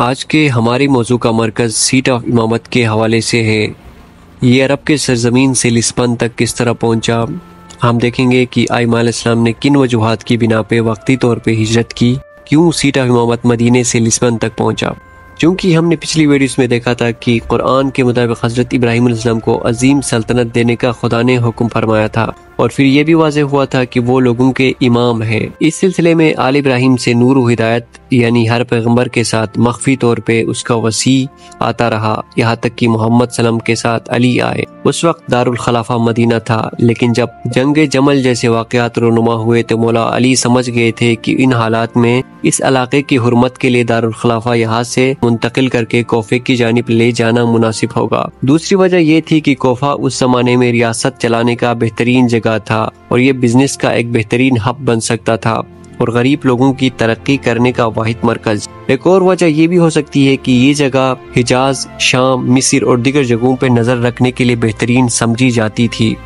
आज के हमारे मौजू का मरकज़ सीट ऑफ इमामत के हवाले से है। ये अरब के सरजमीन से लिस्बन तक किस तरह पहुँचा, हम देखेंगे कि आइमा अलैहिस्सलाम ने किन वजूहात की बिना पे वक्ती तौर पे हिजरत की, क्यों सीट ऑफ इमामत मदीने से लिस्बन तक पहुँचा। चूँकि हमने पिछली वीडियोस में देखा था कि कुरान के मुताबिक हज़रत इब्राहीम अलैहिस्सलाम को अजीम सल्तनत देने का खुदा ने हुक्म फरमाया था और फिर यह भी वाज़ेह हुआ था कि वो लोगों के इमाम हैं। इस सिलसिले में आल इब्राहीम से नूर व हिदायत यानी हर पैगम्बर के साथ मख्फी तौर पे उसका वसी आता रहा, यहाँ तक कि मोहम्मद सल्लम के साथ अली आए। उस वक्त दारुल खलाफा मदीना था, लेकिन जब जंग जमल जैसे वाक़यात रोनुमा हुए तो मौला अली समझ गए थे कि इन हालात में इस इलाके की हुर्मत के लिए दारुल खलाफा यहाँ से मुंतकिल करके कोफे की जानिब ले जाना मुनासिब होगा। दूसरी वजह यह थी कि कोफा उस जमाने में रियासत चलाने का बेहतरीन जगह था और ये बिजनेस का एक बेहतरीन हब बन सकता था और गरीब लोगों की तरक्की करने का वाहिद मरकज। एक और वजह ये भी हो सकती है कि ये जगह हिजाज, शाम, मिस्र और दीगर जगहों पर नजर रखने के लिए बेहतरीन समझी जाती थी।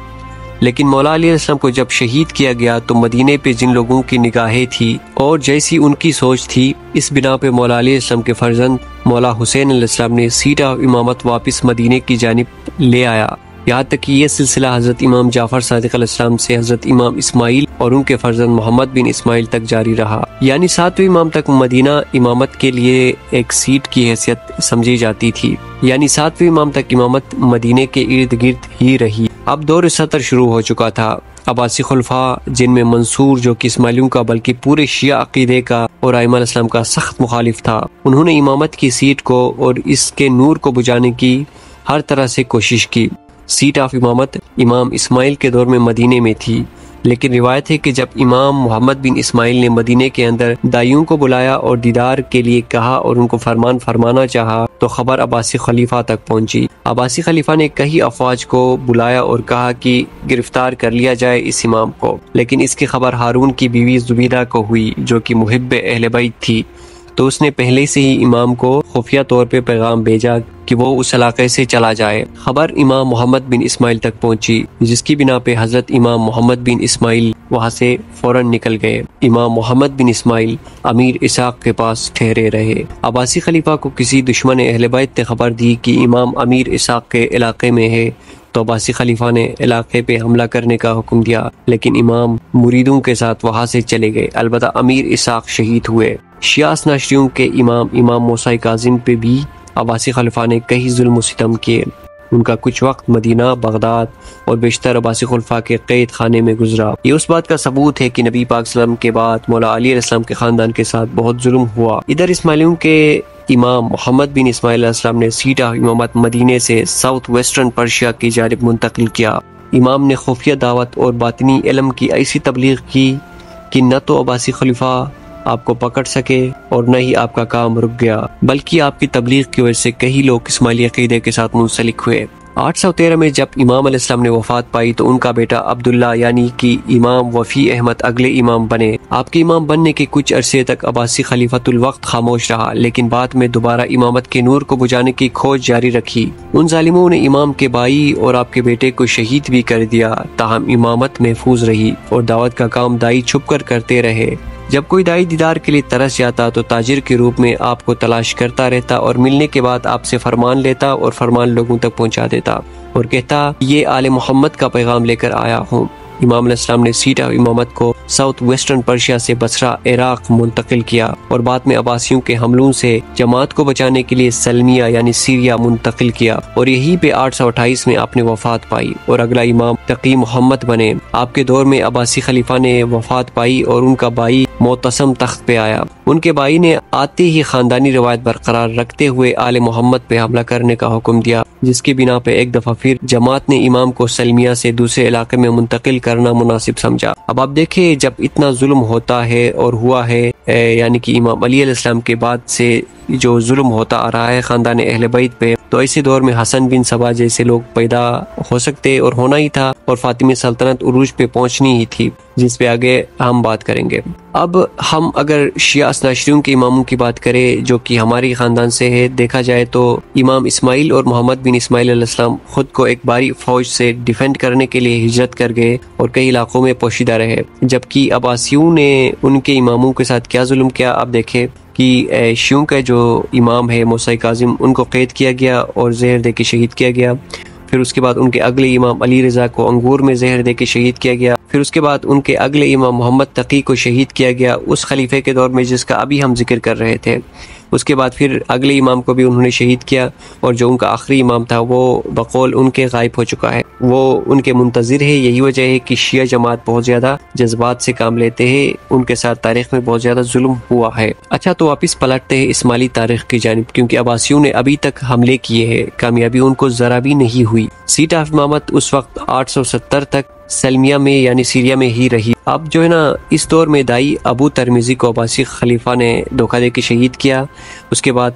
लेकिन मौला अली अलैहिस्सलाम को जब शहीद किया गया तो मदीने पे जिन लोगों की निगाहें थी और जैसी उनकी सोच थी, इस बिना पे मौला अली अलैहिस्सलाम के फर्जंद मौला हुसैन अलैहिस्सलाम ने सीट ऑफ इमामत वापस मदीने की जानिब ले आया। यहाँ तक कि ये सिलसिला हज़रत इमाम जाफर सादिक अलैहिस्सलाम से हज़रत इमाम इस्माइल और उनके फर्जंद मोहम्मद बिन इस्माइल तक जारी रहा, यानी सातवें इमाम तक मदीना इमामत के लिए एक सीट की हैसियत समझी जाती थी, यानी सातवें इमाम तक इमामत मदीने के इर्द गिर्द ही रही। अब दौर ए सतर शुरू हो चुका था। अब्बासी खुलफा, जिनमें मंसूर जो कि इस्माइलियों का बल्कि पूरे शिया अकीदे का और आइमा अलैहिस्सलाम का सख्त मुखालिफ था, उन्होंने इमामत की सीट को और इसके नूर को बुझाने की हर तरह से कोशिश की। सीट ऑफ इमामत इमाम इस्माइल के दौर में मदीने में थी, लेकिन रिवायत है कि जब इमाम मोहम्मद बिन इस्माइल ने मदीने के अंदर दाइयों को बुलाया और दीदार के लिए कहा और उनको फरमान फरमाना चाहा तो खबर अब्बासी खलीफा तक पहुंची। अब्बासी खलीफा ने कई अफवाज को बुलाया और कहा कि गिरफ्तार कर लिया जाए इस इमाम को, लेकिन इसकी खबर हारून की बीवी जुबैदा को हुई जो कि मुहिब्ब अहले बैत थी, तो उसने पहले से ही इमाम को खुफिया तौर पे पैगाम भेजा कि वो उस इलाके से चला जाए। खबर इमाम मोहम्मद बिन इस्माइल तक पहुंची, जिसकी बिना पे हजरत इमाम मोहम्मद बिन इस्माइल वहां से फौरन निकल गए। इमाम मोहम्मद बिन इस्माइल अमीर इसाक के पास ठहरे रहे। अब्बासी खलीफा को किसी दुश्मन अहले बैत ने खबर दी कि इमाम अमीर इसाक के इलाके में है, तो अब्बासी खलीफा ने इलाके पे हमला करने का हुक्म दिया, लेकिन इमाम मुरीदों के साथ वहां से चले गए। अलबत्ता अमीर इसाक शहीद हुए। शियास नाशरियों के इमाम मूसा काज़िम पे भी अब्बासी खलीफा ने कई जुल्म सितम किए। उनका कुछ वक्त मदीना, बगदाद और बेशतर अब्बासी खलीफा के कैद खाने में गुजरा। ये उस बात का सबूत है कि नबी पाक सल्लम के बाद मौला अली अलैहिस्सलाम के खानदान के साथ बहुत जुल्म हुआ। इधर इस्माइलियों के इमाम मोहम्मद बिन इस्माइल अलैहिस्सलाम ने सीट ऑफ इमामत मदीने से साउथ वेस्टर्न पर्शिया की जानिब मुंतकिल किया। इमाम ने खुफिया दावत और बातिनी इल्म की ऐसी तबलीग की कि न तो अब्बासी खलीफा आपको पकड़ सके और न ही आपका काम रुक गया, बल्कि आपकी तबलीग की वजह से कई लोग इस्माइली अकीदे के साथ मुंसलिक हुए। 813 में जब इमाम अलैहिस्सलाम ने वफात पाई तो उनका बेटा अब्दुल्ला यानी कि इमाम वफी अहमद अगले इमाम बने। आपके इमाम बनने के कुछ अरसे तक अब्बासी खलीफातुल वक्त खामोश रहा, लेकिन बाद में दोबारा इमामत के नूर को बुझाने की खोज जारी रखी। उन जालिमों ने इमाम के भाई और आपके बेटे को शहीद भी कर दिया, ताहम इमामत महफूज रही और दावत का काम दाई छुप कर करते रहे। जब कोई दाई दीदार के लिए तरस जाता तो ताजिर के रूप में आपको तलाश करता रहता और मिलने के बाद आपसे फरमान लेता और फरमान लोगों तक पहुंचा देता और कहता ये आले मोहम्मद का पैगाम लेकर आया हूँ। इमाम अलैहिस्सलाम ने सीट ऑफ इमामत को साउथ वेस्टर्न पर्शिया से बसरा, इराक मुंतकिल किया और बाद में अब्बासियों के हमलों से जमात को बचाने के लिए सलमिया यानी सीरिया मुंतकिल किया और यहीं पे 828 में आपने वफात पाई और अगला इमाम तकी मोहम्मद बने। आपके दौर में अब्बासी खलीफा ने वफात पाई और उनका भाई मोतसम तख्त पे आया। उनके भाई ने आते ही खानदानी रवायत बरकरार रखते हुए आले मोहम्मद पे हमला करने का हुक्म दिया, जिसके बिना पे एक दफा फिर जमात ने इमाम को सलमिया से दूसरे इलाके में मुंतकिल करना मुनासिब समझा। अब आप देखें जब इतना जुल्म होता है और हुआ है, यानी कि इमाम अली अलैहिस्सलाम के बाद से जो जुल्म होता आ रहा है खानदान अहले बैत पे, तो ऐसे दौर में हसन बिन सबा जैसे लोग पैदा हो सकते और होना ही था और फातिमी सल्तनत उरूज पे पहुंचनी ही थी, जिस पे आगे हम बात करेंगे। अब हम अगर शिया नाशरियों के इमामों की बात करें जो कि हमारी खानदान से है, देखा जाए तो इमाम इस्माइल और मोहम्मद बिन इस्माइल अलैहिस्सलाम खुद को एक बारी फौज से डिफेंड करने के लिए हिजरत कर गए और कई इलाकों में पोशीदा रहे, जबकि अब्बासियों ने उनके इमामों के साथ क्या जुल्म किया आप देखें। कि शियों का जो इमाम है मूसा काज़िम, उनको क़ैद किया गया और जहर दे के शहीद किया गया। फिर उसके बाद उनके अगले इमाम अली रज़ा को अंगूर में जहर दे के शहीद किया गया। फिर उसके बाद उनके अगले इमाम मोहम्मद तकी को शहीद किया गया उस खलीफे के दौर में जिसका अभी हम जिक्र कर रहे थे। उसके बाद फिर अगले इमाम को भी उन्होंने शहीद किया और जो उनका आखिरी इमाम था वो बकौल उनके गायब हो चुका है, वो उनके मुंतज़िर है। यही वजह है कि शिया जमात बहुत ज़्यादा जज्बात से काम लेते हैं, उनके साथ तारीख में बहुत ज़्यादा जुल्म हुआ है। अच्छा, तो वापस पलटते हैं इस्माइली तारीख की जानिब, क्योंकि अब्बासियों ने अभी तक हमले किए हैं, कामयाबी उनको ज़रा भी नहीं हुई। सीट ऑफ इमामत उस वक्त 870 तक सलमिया में यानी सीरिया में ही रही। अब जो है ना, इस दौर में दाई अबू तरमिज़ी को अब्बासी खलीफा ने धोखा दे के शहीद किया। उसके बाद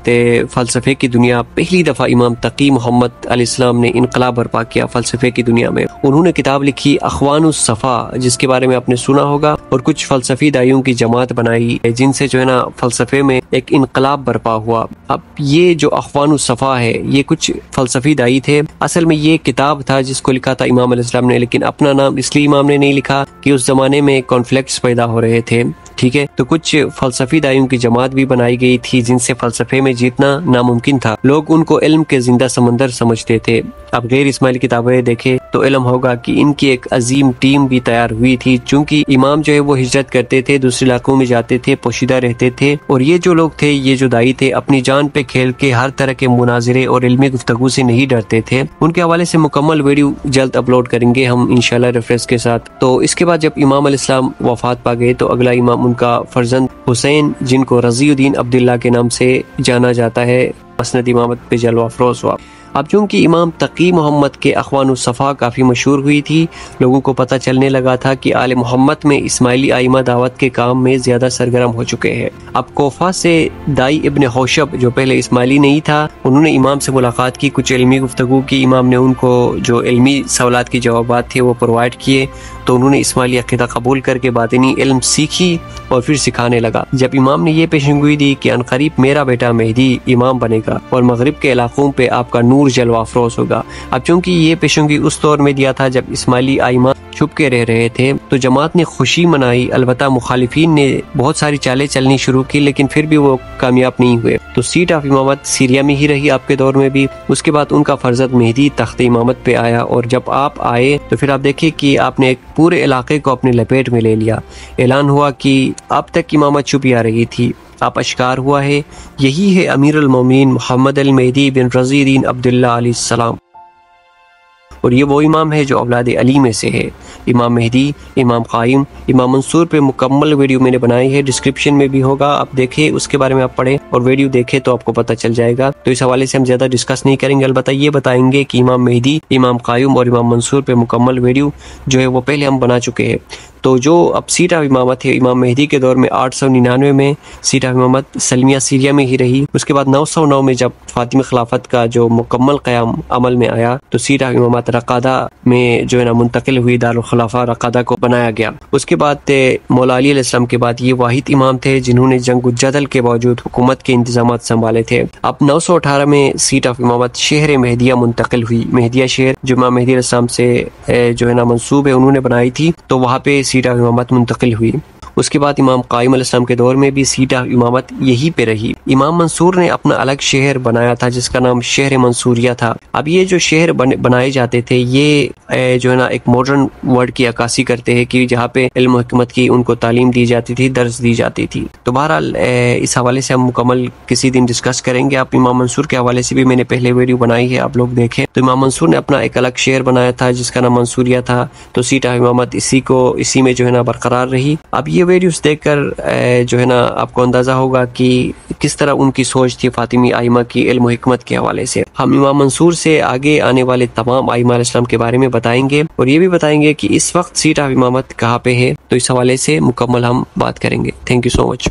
फ़लसफ़े की दुनिया, पहली दफ़ा इमाम तकी मोहम्मद अलैहिस्सलाम ने इनकलाब बर्पा किया फ़लसफ़े की दुनिया में। उन्होंने किताब लिखी अखवानुस सफ़ा, जिसके बारे में आपने सुना होगा, और कुछ फ़लसफ़ी दाइयों की जमात बनाई जिनसे जो है ना फ़लसफ़े में एक इनकलाब बर्पा हुआ। अब ये जो अखवानुस सफ़ा है, ये कुछ फ़लसफ़ी दाई थे। असल में ये किताब था जिसको लिखा था इमाम अलैहिस्सलाम ने, लेकिन अपना नाम इसलिए इमाम ने नहीं लिखा कि उस जमाने में कॉन्फ्लिक्ट्स पैदा हो रहे थे। ठीक है, तो कुछ फलसफी दाइयों की जमात भी बनाई गई थी जिनसे फलसफे में जीतना नामुमकिन था, लोग उनको इल्म के जिंदा समंदर समझते थे। अब गैर इस्माइली किताबें देखें तो इल्म होगा कि इनकी एक अजीम टीम भी तैयार हुई थी। चूंकि इमाम जो है वो हिजरत करते थे, दूसरे इलाकों में जाते थे, पोशीदा रहते थे, और ये जो लोग थे, ये जो दाई थे, अपनी जान पे खेल के हर तरह के मुनाजरे और इल्मी गुफ्तगू से नहीं डरते थे। उनके हवाले से मुकम्मल वीडियो जल्द अपलोड करेंगे हम इंशाल्लाह रेफरेंस के साथ। तो इसके बाद जब इमाम अलैहिस्सलाम वफात पा गए तो अगला इमाम उनका फर्जंद हुसैन, जिनको रज़ीउद्दीन अब्दुल्ला के नाम से जाना जाता है, मसनद इमामत पे जलवा फरोज़ हुआ। अब चूँकि इमाम तकी मोहम्मद के अखवानुस सफ़ा काफ़ी मशहूर हुई थी, लोगों को पता चलने लगा था कि आले मोहम्मद में इस्माइली आइमा दावत के काम में ज़्यादा सरगर्म हो चुके हैं। अब कोफा से दाई इब्न होशब, जो पहले इस्माइली नहीं था, उन्होंने इमाम से मुलाकात की, कुछ इल्मी गुफ्तगू की। इमाम ने उनको जो इल्मी सवालात के जवाबात थे वो प्रोवाइड किए, तो उन्होंने इस्माइली अक़ीदा कबूल करके बातिनी इल्म सीखी और फिर सिखाने लगा। जब इमाम ने यह पेशगोई दी कि अनकरीब मेरा बेटा मेहदी इमाम बनेगा और मगरिब के इलाकों पर आपका नूर जलवा अफरोज होगा। अब चूंकि ये पेशगी उस दौर में दिया था जब इस्माइली आइमा छुप के रह रहे थे, तो जमात ने खुशी मनाई। अलबत्ता मुखालिफीन ने बहुत सारी चालें चलनी शुरू की, लेकिन फिर भी वो कामयाब नहीं हुए। तो सीट ऑफ इमामत सीरिया में ही रही आपके दौर में भी। उसके बाद उनका फर्जंद मेहदी तख्त इमामत पे आया, और जब आप आए तो फिर आप देखिए कि आपने एक पूरे इलाके को अपने लपेट में ले लिया। ऐलान हुआ कि अब तक इमामत छुपी आ रही थी, आप अश्कार हुआ है। यही है अमीरुल मोमिनीन मोहम्मद अल मेहदी बिन रज़ीउद्दीन अब्दुल्ला अलैहिस्सलाम, और ये वो इमाम है जो औलाद अली में से है। इमाम मेहदी, इमाम कायम, इमाम मंसूर पे मुकम्मल वीडियो मैंने बनाई है, डिस्क्रिप्शन में भी होगा, आप देखें, उसके बारे में आप पढ़ें और वीडियो देखें तो आपको पता चल जाएगा। तो इस हवाले से हम ज़्यादा डिस्कस नहीं करेंगे, अलबत्ता ये बताएंगे कि इमाम मेहदी, इमाम कायम और इमाम मंसूर पे मुकम्मल वीडियो जो है वो पहले हम बना चुके हैं। तो जो अब सीट ऑफ इमामत है, इमाम मेहदी के दौर में 899 में सीट ऑफ इमामत सलमिया सीरिया में ही रही। उसके बाद 909 में जब फातिमी खिलाफत का जो मुकम्मल क़याम अमल में आया, तो सीट ऑफ इमामत रकादा में जो है ना मुंतकिल हुई, दारुल खिलाफा रकादा को बनाया गया। उसके बाद मौला अली अलैहिस्सलाम के बाद ये वाहिद इमाम थे जिन्होंने जंग जदल के बावजूद हुकूमत के इंतजाम संभाले थे। अब 918 में सीट ऑफ इमामत शहर मेहदिया मुंतकिल हुई। मेहदिया शहर जो इमाम मेहदी अलैहिस्सलाम से जो है ना मंसूब है, उन्होंने बनाई थी, तो वहाँ पे सीट ऑफ इमामत मुंतकिल हुई। उसके बाद इमाम कायम अलैहिस्सलाम के दौर में भी सीट ऑफ इमामत यहीं पे रही। इमाम मंसूर ने अपना अलग शहर बनाया था जिसका नाम शहर मंसूरिया था। अब ये जो शहर बनाए जाते थे, ये जो है ना एक मॉडर्न वर्ड की अक्कासी करते हैं कि जहाँ पे इल्म हिकमत की उनको तालीम दी जाती थी, दर्स दी जाती थी। तो बहरहाल इस हवाले से हम मुकम्मल किसी दिन डिस्कस करेंगे। आप इमाम मंसूर के हवाले से भी मैंने पहले वीडियो बनाई है, आप लोग देखें। तो इमाम मंसूर ने अपना एक अलग शहर बनाया था जिसका नाम मंसूरिया था। तो सीट ऑफ इमामत इसी में जो है ना बरकरार रही। अब ये वीडियोस देखकर जो है ना आपको अंदाजा होगा कि किस तरह उनकी सोच थी फातिमी आइमा की इल्म हिकमत के हवाले से। हम इमाम मंसूर से आगे आने वाले तमाम आइमा अलैहिस्सलाम के बारे में बताएंगे, और ये भी बताएंगे कि इस वक्त सीट ऑफ इमामत कहाँ पे है। तो इस हवाले से मुकम्मल हम बात करेंगे। Thank you so much.